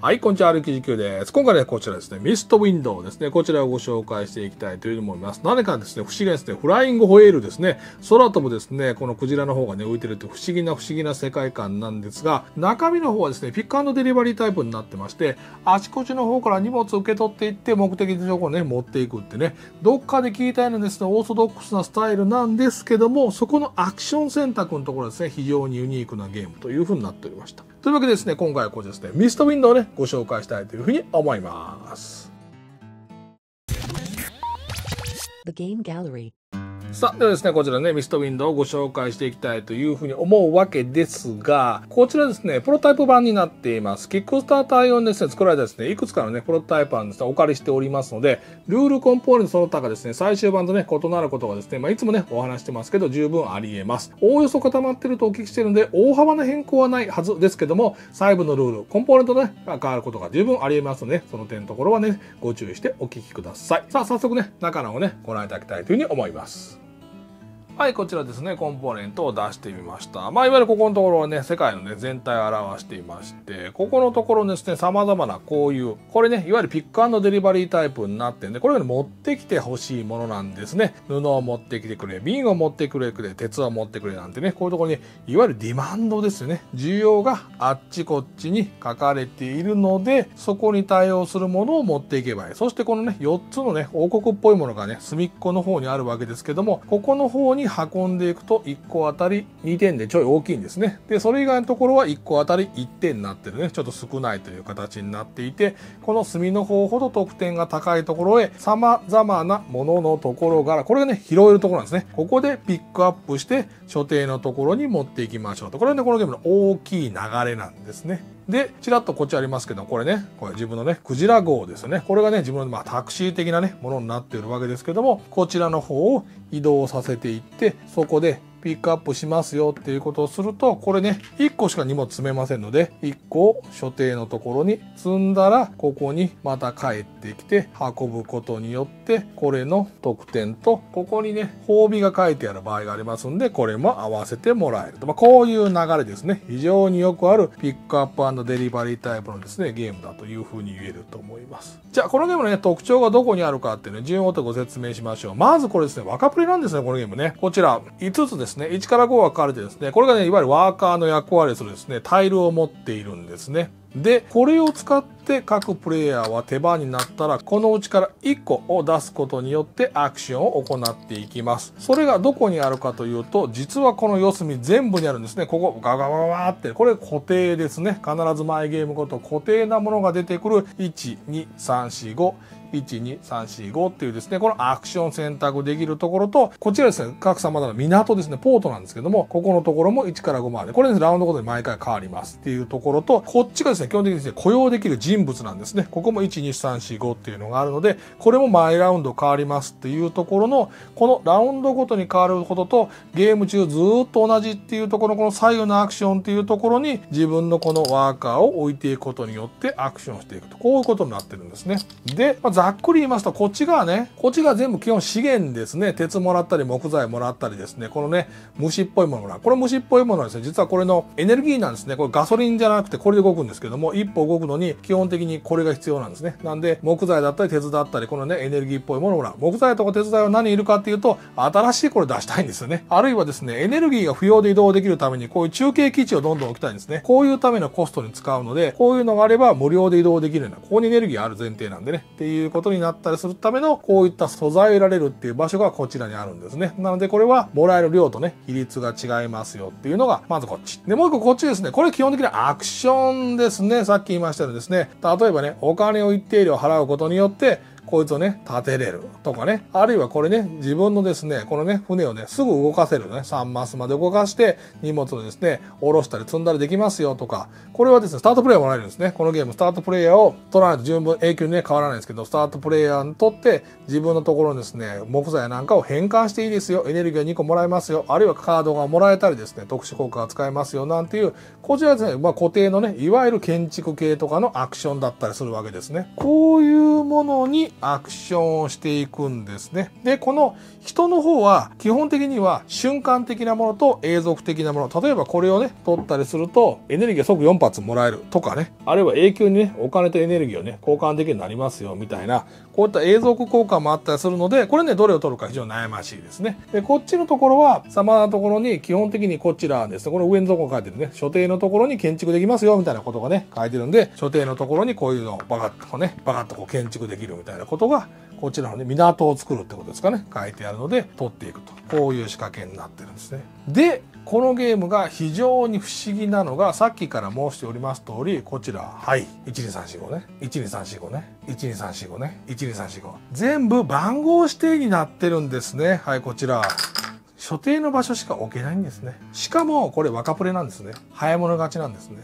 はい、こんにちは、RQGQ です。今回ね、こちらですね、ミストウィンドウですね、こちらをご紹介していきたいというふうに思います。何かですね、不思議なですね、フライングホエールですね、空飛ぶですね、このクジラの方がね、浮いてるって不思議な世界観なんですが、中身の方はですね、ピック&デリバリータイプになってまして、あちこちの方から荷物を受け取っていって、目的地の方をね、持っていくってね、どっかで聞いたようなですね、オーソドックスなスタイルなんですけども、そこのアクション選択のところですね、非常にユニークなゲームというふうになっておりました。というわけでですね、今回はこちらですね、ミストウィンドウをね、ご紹介したいというふうに思います。The Game Gallery。さあ、ではですね、こちらね、ミストウィンドウをご紹介していきたいというふうに思うわけですが、こちらですね、プロタイプ版になっています。キックスターター用にですね、作られたですね、いくつかのね、プロタイプ版ですね、お借りしておりますので、ルールコンポーネントその他がですね、最終版とね、異なることがですね、まあ、いつもね、お話してますけど、十分あり得ます。おおよそ固まってるとお聞きしているので、大幅な変更はないはずですけども、細部のルール、コンポーネントね、が変わることが十分あり得ますので、その点のところはね、ご注意してお聞きください。さあ、早速ね、中の方をね、ご覧いただきたいというふうに思います。はい、こちらですね、コンポーネントを出してみました。まあ、いわゆるここのところはね、世界のね、全体を表していまして、ここのところですね、様々なこういう、これね、いわゆるピック&デリバリータイプになってるんで、これを持ってきてほしいものなんですね。布を持ってきてくれ、瓶を持ってくれ、鉄を持ってくれなんてね、こういうところに、いわゆるディマンドですよね。需要があっちこっちに書かれているので、そこに対応するものを持っていけばいい。そしてこのね、4つのね、王国っぽいものがね、隅っこの方にあるわけですけども、ここの方に運んでいくと1個あたり2点でちょい大きいんですね。で、それ以外のところは1個あたり1点になってるね。ちょっと少ないという形になっていて、この隅の方ほど得点が高いところへ様々なもののところから、これがね、拾えるところなんですね。ここでピックアップして所定のところに持っていきましょうと。これはね、このゲームの大きい流れなんですね。で、ちらっとこっちありますけど、これね、これ自分のね、クジラ号ですよね。これがね、自分のまあタクシー的なね、ものになっているわけですけども、こちらの方を移動させていって、そこでピックアップしますよっていうことをすると、これね、1個しか荷物積めませんので、1個を所定のところに積んだら、ここにまた帰ってきて運ぶことによって、これの得点と、ここにね、褒美が書いてある場合がありますんで、これも合わせてもらえると。まあ、こういう流れですね。非常によくあるピックアップ&デリバリータイプのですね、ゲームだというふうに言えると思います。じゃあ、このゲームのね、特徴がどこにあるかっていうね、順を追ってご説明しましょう。まずこれですね、若プレなんですね、このゲームね。こちら、5つです。1から5が書かれてですね、これがね、いわゆるワーカーの役割をするですね、タイルを持っているんですね。で、これを使って各プレイヤーは手番になったら、このうちから1個を出すことによってアクションを行っていきます。それがどこにあるかというと、実はこの四隅全部にあるんですね。ここ、ガガガガーって、これ固定ですね。必ず毎ゲームごと固定なものが出てくる、1、2、3、4、5。12345っていうですね、このアクション選択できるところと、こちらですね、各様々な港ですね、ポートなんですけども、ここのところも1から5まで、これですね、ラウンドごとに毎回変わりますっていうところと、こっちがですね、基本的にですね、雇用できる人物なんですね。ここも12345っていうのがあるので、これも毎ラウンド変わりますっていうところの、このラウンドごとに変わることと、ゲーム中ずーっと同じっていうところ、この左右のアクションっていうところに、自分のこのワーカーを置いていくことによってアクションしていくと、こういうことになってるんですね。で、ざっくり言いますと、こっち側ね、こっちが全部基本資源ですね。鉄もらったり、木材もらったりですね。このね、虫っぽいものもらう。これ虫っぽいものはですね、実はこれのエネルギーなんですね。これガソリンじゃなくてこれで動くんですけども、一歩動くのに基本的にこれが必要なんですね。なんで、木材だったり鉄だったり、このね、エネルギーっぽいものをもらう。木材とか鉄材は何いるかっていうと、新しいこれ出したいんですよね。あるいはですね、エネルギーが不要で移動できるために、こういう中継基地をどんどん置きたいんですね。こういうためのコストに使うので、こういうのがあれば無料で移動できるような、ここにエネルギーある前提なんでね。っていうことになったりするための、こういった素材を得られるっていう場所がこちらにあるんですね。なのでこれはもらえる量とね、比率が違いますよっていうのが、まずこっち。で、もう一個こっちですね。これ基本的にはアクションですね。さっき言いましたようにですね、例えばね、お金を一定量払うことによって、こいつをね、立てれるとかね。あるいはこれね、自分のですね、このね、船をね、すぐ動かせるね。3マスまで動かして、荷物をですね、下ろしたり積んだりできますよとか。これはですね、スタートプレイヤーもらえるんですね。このゲーム、スタートプレイヤーを取らないと十分永久にね、変わらないんですけど、スタートプレイヤーにとって、自分のところにですね、木材なんかを変換していいですよ。エネルギーを2個もらえますよ。あるいはカードがもらえたりですね、特殊効果が使えますよ。なんていう、こちらですね、まあ固定のね、いわゆる建築系とかのアクションだったりするわけですね。こういうものに、アクションをしていくんですね。で、この人の方は基本的には瞬間的なものと永続的なもの。例えばこれをね、取ったりするとエネルギーが即4発もらえるとかね。あるいは永久にね、お金とエネルギーをね、交換できるようになりますよ、みたいな。こういった永続交換もあったりするので、これね、どれを取るか非常に悩ましいですね。で、こっちのところは様々なところに基本的にこちらですね、この上のところに書いてるね、所定のところに建築できますよ、みたいなことがね、書いてるんで、所定のところにこういうのをバカッとね、バカッとこう建築できるみたいなことが、こちらのね、港を作るってことですかね、書いてあるので、取っていくと。こういう仕掛けになってるんですね。で、このゲームが非常に不思議なのが、さっきから申しております通り、こちら、はい、12345ね、12345ね、12345ね、12345。全部番号指定になってるんですね。はい、こちら。所定の場所しか置けないんですね。しかも、これ若プレなんですね。早物勝ちなんですね。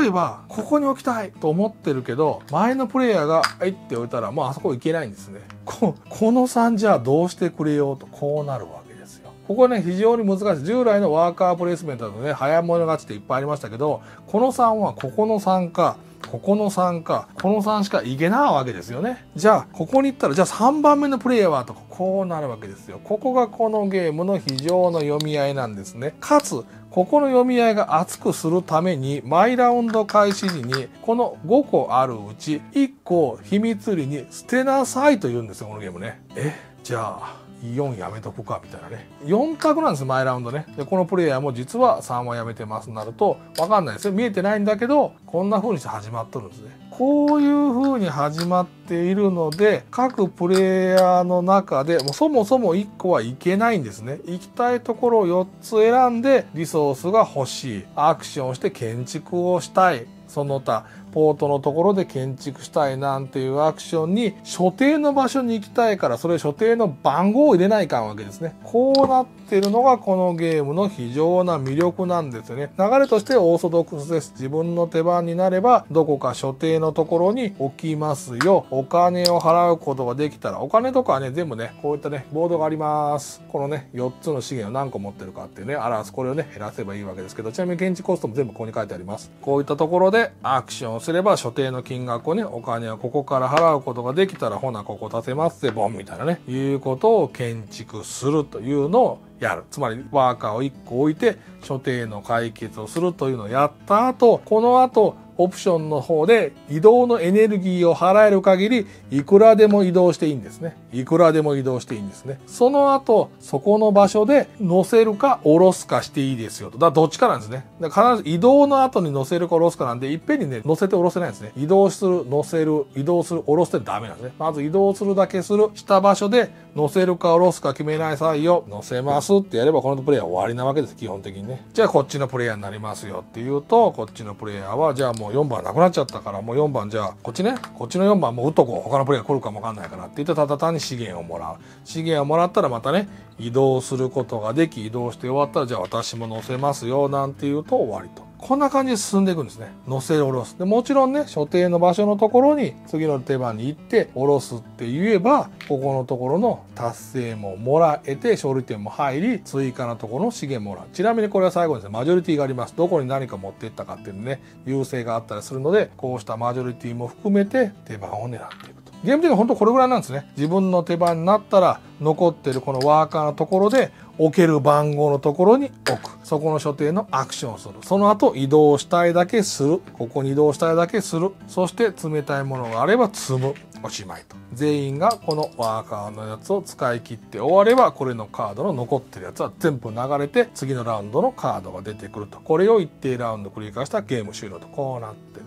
例えば、ここに置きたいと思ってるけど、前のプレイヤーが入っておいたら、もうあそこ行けないんですね。この3じゃあどうしてくれようと、こうなるわけですよ。ここはね、非常に難しい。従来のワーカープレイスメントだとね、早物勝ちっていっぱいありましたけど、この3はここの3か、ここの3か、この3しかいけないわけですよね。じゃあ、ここに行ったら、じゃあ3番目のプレイヤーはとか、こうなるわけですよ。ここがこのゲームの非常の読み合いなんですね。かつ、ここの読み合いが厚くするために、毎ラウンド開始時に、この5個あるうち、1個を秘密裏に捨てなさいと言うんですよ、このゲームね。え、じゃあ、4やめとくかみたいなね。4択なんです、前ラウンドね。で、このプレイヤーも実は3はやめてますなると、わかんないですよ。見えてないんだけど、こんな風にして始まっとるんですね。こういう風に始まっているので、各プレイヤーの中で、もうそもそも1個はいけないんですね。行きたいところを4つ選んで、リソースが欲しい。アクションをして建築をしたい。その他、ポートのところで建築したいなんていうアクションに、所定の場所に行きたいから、それ所定の番号を入れないかんわけですね。こうなってるのがこのゲームの非常な魅力なんですよね。流れとしてオーソドックスです。自分の手番になれば、どこか所定のところに置きますよ。お金を払うことができたら、お金とかはね、全部ね、こういったね、ボードがあります。このね、4つの資源を何個持ってるかっていうね、表す。これをね、減らせばいいわけですけど、ちなみに現地コストも全部ここに書いてあります。こういったところで、アクションすれば所定の金額をね、お金はここから払うことができたら、ほなここ建てますぜボンみたいなね、いうことを建築するというのをやる。つまりワーカーを1個置いて所定の解決をするというのをやった後、この後オプションの方で移動のエネルギーを払える限りいくらでも移動していいんですね。いくらでも移動していいんですね。その後、そこの場所で乗せるか下ろすかしていいですよと。だからどっちかなんですね。だから必ず移動の後に乗せるか下ろすかなんで、いっぺんにね、乗せて下ろせないんですね。移動する、乗せる、移動する、下ろすってダメなんですね。まず移動するだけする、した場所で乗せるか下ろすか決めない際よ、乗せますってやればこのプレイヤーは終わりなわけです、基本的にね。じゃあこっちのプレイヤーになりますよっていうと、こっちのプレイヤーはじゃあもう4番なくなっちゃったから、もう4番じゃあこっちね、こっちの4番もう打っとこう、他のプレイヤー来るかもわかんないからって言って、ただ単に資源をもらう。資源をもらったらまたね、移動することができ、移動して終わったらじゃあ私も乗せますよなんていうと終わりと。こんな感じで進んでいくんですね。乗せ下ろす。で、もちろんね、所定の場所のところに次の手番に行って下ろすって言えば、ここのところの達成ももらえて、勝利点も入り、追加のところの資源もらう。ちなみにこれは最後にですね、マジョリティがあります。どこに何か持っていったかっていうね、優勢があったりするので、こうしたマジョリティも含めて手番を狙っていくと。ゲーム的には本当これぐらいなんですね。自分の手番になったら、残ってるこのワーカーのところで、置ける番号のところに置く。そこの所定のアクションをする。その後移動したいだけする。ここに移動したいだけする。そして冷たいものがあれば積む。おしまいと。全員がこのワーカーのやつを使い切って終われば、これのカードの残ってるやつは全部流れて、次のラウンドのカードが出てくると。これを一定ラウンド繰り返したゲーム終了と。こうなってる。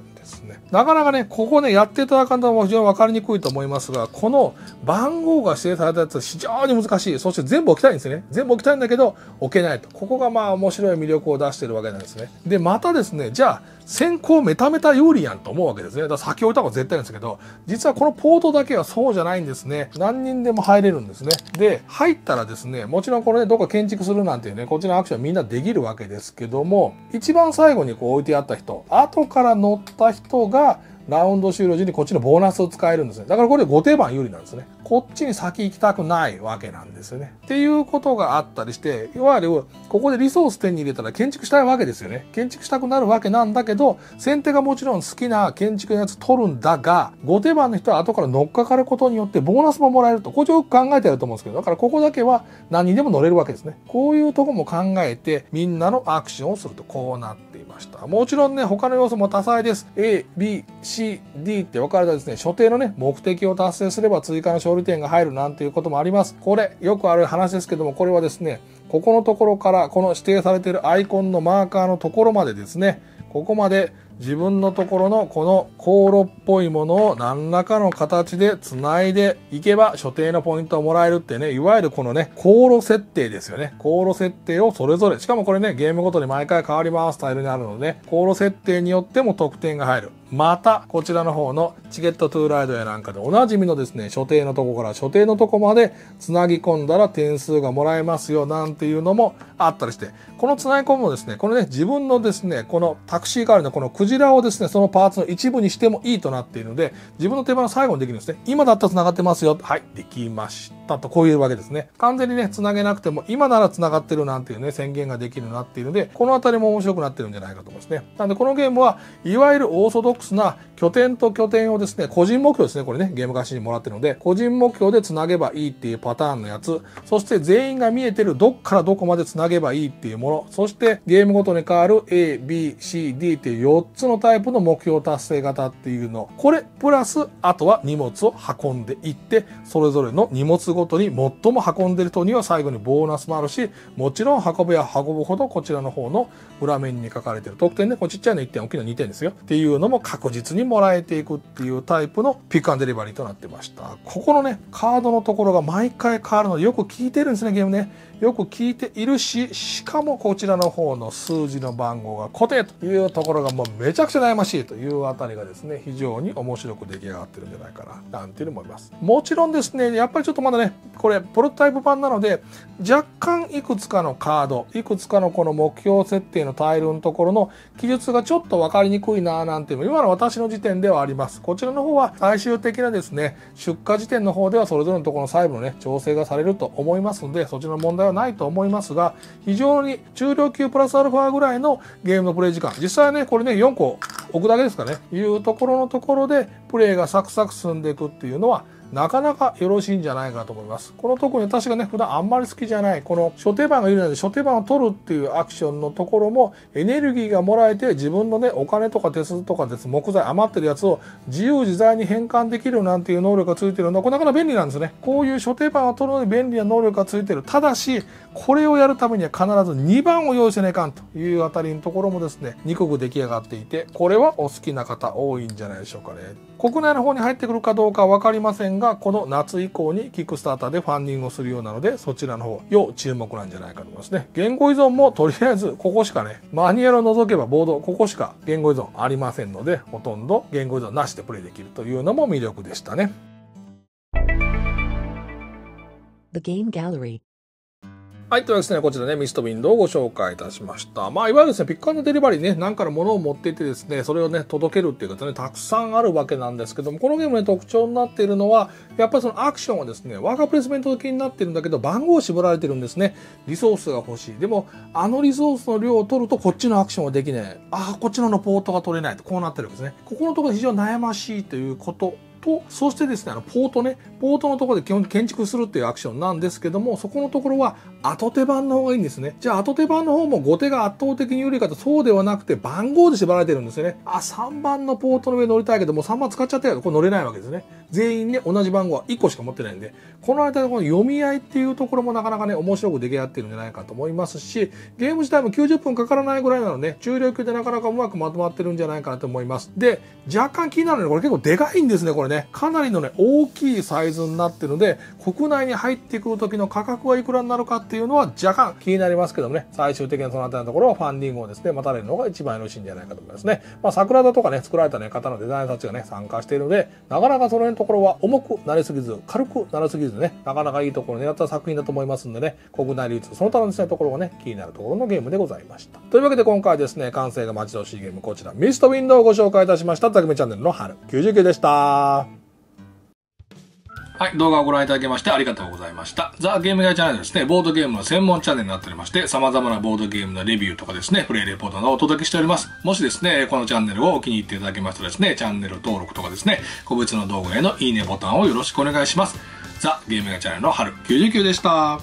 なかなかね、ここね、やっていただかんと非常に分かりにくいと思いますが、この番号が指定されたやつは非常に難しい。そして全部置きたいんですね。全部置きたいんだけど、置けないと。ここがまあ面白い魅力を出してるわけなんですね。で、またですね、じゃあ、先行メタメタ有利やんと思うわけですね。だから先置いた方が絶対なんですけど、実はこのポートだけはそうじゃないんですね。何人でも入れるんですね。で、入ったらですね、もちろんこれね、どっか建築するなんていうね、こっちのアクションみんなできるわけですけども、一番最後にこう置いてあった人、後から乗った人がラウンド終了時にこっちのボーナスを使えるんですね。だからこれ後手番有利なんですね。こっちに先行きたくないわけなんですよね。っていうことがあったりして、いわゆるここでリソース手に入れたら建築したいわけですよね。建築したくなるわけなんだけど、先手がもちろん好きな建築のやつ取るんだが、後手番の人は後から乗っかかることによってボーナスももらえると。こっちよく考えてやると思うんですけど、だからここだけは何にでも乗れるわけですね。こういうとこも考えて、みんなのアクションをするとこうなっていました。もちろんね、他の要素も多彩です。A、B、C、D って分かれたですね、所定のね、目的を達成すれば追加の勝利点が入るなんていうこともあります。これ、よくある話ですけども、これはですね、ここのところから、この指定されているアイコンのマーカーのところまでですね、ここまで自分のところのこの航路っぽいものを何らかの形で繋いでいけば所定のポイントをもらえるってね、いわゆるこのね、航路設定ですよね。航路設定をそれぞれ、しかもこれね、ゲームごとに毎回変わりますスタイルになるので、航路設定によっても得点が入る。また、こちらの方のチケットトゥーライドやなんかでおなじみのですね、所定のとこから所定のとこまで繋ぎ込んだら点数がもらえますよなんていうのもあったりして、この繋ぎ込むもですね、このね、自分のですね、このタクシー代わりのこのクジラをですね、そのパーツの一部にしてもいいとなっているので、自分の手番の最後にできるんですね。今だったら繋がってますよ。はい、できましたと、こういうわけですね。完全にね、繋げなくても、今なら繋がってるなんていうね、宣言ができるようになっているので、このあたりも面白くなってるんじゃないかと思いますね。なんでこのゲームは、いわゆるオーソドックスな拠点と拠点をですね、個人目標ですね、これね、ゲーム化しにもらってるので、個人目標で繋げばいいっていうパターンのやつ、そして全員が見えてるどっからどこまで繋げばいいっていうもの、そしてゲームごとに変わる A、B、C、D っていう4つのタイプの目標達成型っていうの、これプラスあとは荷物を運んでいって、それぞれの荷物ごとに最も運んでる人には最後にボーナスもあるし、もちろん運べば運ぶほどこちらの方の裏面に書かれてる得点ね、これちっちゃいの1点、大きいの2点ですよっていうのも確実にもらえていくっていうタイプのピックアンドデリバリーとなってました。ここのね、カードのところが毎回変わるのでよく聞いてるんですね、ゲームね。よく聞いているし、しかもこちらの方の数字の番号が固定というところがもうめちゃくちゃ悩ましいというあたりがですね、非常に面白く出来上がってるんじゃないかな、なんていうのも思います。もちろんですね、やっぱりちょっとまだね、これプロトタイプ版なので、若干いくつかのカード、いくつかのこの目標設定のタイルのところの記述がちょっと分かりにくいなぁなんていうのも、今の私の時点ではあります。こちらの方は最終的なですね、出荷時点の方ではそれぞれのところの細部のね、調整がされると思いますので、そちらの問題はないと思いますが、非常に中量級プラスアルファぐらいのゲームのプレイ時間。実際ね、これね、4個置くだけですかね、いうところのところで、プレイがサクサク進んでいくっていうのは、なかなかよろしいんじゃないかなと思います。この特に私がね、普段あんまり好きじゃない、この初手番が有利なので初手番を取るっていうアクションのところもエネルギーがもらえて自分のね、お金とか手数とかです、木材余ってるやつを自由自在に変換できるなんていう能力がついてるのは、これなかなか便利なんですね。こういう初手番を取るのに便利な能力がついてる。ただし、これをやるためには必ず2番を用意せないかんというあたりのところもですね、2個出来上がっていて、これはお好きな方多いんじゃないでしょうかね。国内の方に入ってくるかどうかは分かりませんが、この夏以降にキックスターターでファンディングをするようなので、そちらの方要注目なんじゃないかと思いますね。言語依存もとりあえずここしかね、マニュアルを除けばボードここしか言語依存ありませんので、ほとんど言語依存なしでプレイできるというのも魅力でしたね。 The Game Gallery。はい、というわけですね、こちらね、ミストウィンドウをご紹介いたしました。まあ、いわゆるですね、ピックアンドデリバリーね、何から物を持っていってですね、それをね、届けるっていうことね、たくさんあるわけなんですけども、このゲームね、特徴になっているのは、やっぱりそのアクションはですね、ワーカープレイスメント的になっているんだけど、番号を絞られてるんですね。リソースが欲しい。でも、あのリソースの量を取ると、こっちのアクションはできない。ああ、こっちのポートが取れないと、こうなってるわけですね。ここのところ非常に悩ましいということ。と、そしてですね、ポートね、ポートのところで基本建築するっていうアクションなんですけども、そこのところは後手番の方がいいんですね。じゃあ後手番の方も後手が圧倒的に有利かと、そうではなくて番号で縛られてるんですよね。あ、3番のポートの上乗りたいけど、もう3番使っちゃったけど、これ乗れないわけですね。全員ね、同じ番号は1個しか持ってないんで、この間のこの読み合いっていうところもなかなかね、面白く出来上がってるんじゃないかと思いますし、ゲーム自体も90分かからないぐらいなので、中量級でなかなかうまくまとまってるんじゃないかなと思います。で、若干気になるのはこれ結構でかいんですね、これね。ね、かなりのね、大きいサイズになってるので、国内に入ってくる時の価格はいくらになるかっていうのは若干気になりますけどもね、最終的にそのあたりのところはファンディングをですね、待たれるのが一番よろしいんじゃないかと思いますね。まあ、桜田とかね、作られたね、方のデザイナーたちがね、参加しているので、なかなかその辺のところは重くなりすぎず、軽くなりすぎずね、なかなかいいところを狙った作品だと思いますんでね、国内流通、その他のですね、ところがね、気になるところのゲームでございました。というわけで今回はですね、完成が待ち遠しいゲーム、こちら、ミストウィンドウをご紹介いたしました。たくみチャンネルの春99でした。はい、動画をご覧いただきましてありがとうございました。ザ・ゲームガイチャンネルですね、ボードゲームの専門チャンネルになっておりまして、様々なボードゲームのレビューとかですね、プレイレポートなどをお届けしております。もしですね、このチャンネルをお気に入っていただけますとですね、チャンネル登録とかですね、個別の動画へのいいねボタンをよろしくお願いします。ザ・ゲームガイチャンネルの春99でした。